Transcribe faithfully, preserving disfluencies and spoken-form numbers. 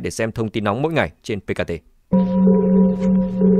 để xem thông tin nóng mỗi ngày trên pê ca tê.